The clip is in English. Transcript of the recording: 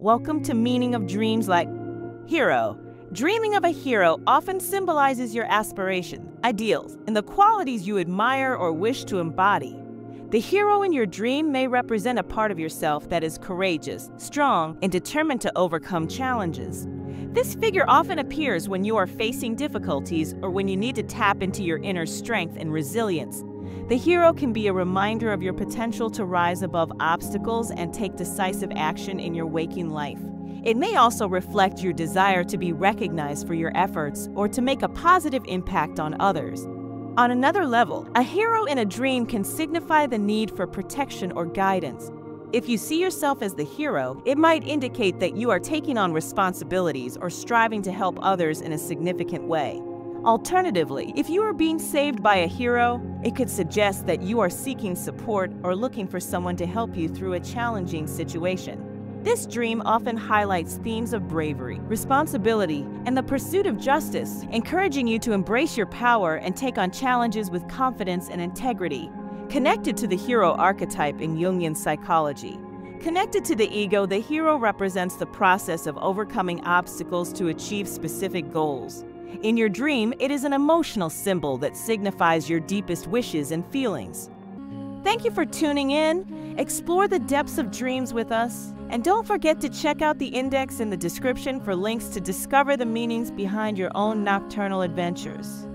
Welcome to Meaning of Dreams Like Hero. Dreaming of a hero often symbolizes your aspirations, ideals, and the qualities you admire or wish to embody. The hero in your dream may represent a part of yourself that is courageous, strong, and determined to overcome challenges. This figure often appears when you are facing difficulties or when you need to tap into your inner strength and resilience. The hero can be a reminder of your potential to rise above obstacles and take decisive action in your waking life. It may also reflect your desire to be recognized for your efforts or to make a positive impact on others. On another level, a hero in a dream can signify the need for protection or guidance. If you see yourself as the hero, it might indicate that you are taking on responsibilities or striving to help others in a significant way. Alternatively, if you are being saved by a hero, it could suggest that you are seeking support or looking for someone to help you through a challenging situation. This dream often highlights themes of bravery, responsibility, and the pursuit of justice, encouraging you to embrace your power and take on challenges with confidence and integrity. Connected to the hero archetype in Jungian psychology. Connected to the ego, the hero represents the process of overcoming obstacles to achieve specific goals. In your dream, it is an emotional symbol that signifies your deepest wishes and feelings. Thank you for tuning in. Explore the depths of dreams with us. And don't forget to check out the index in the description for links to discover the meanings behind your own nocturnal adventures.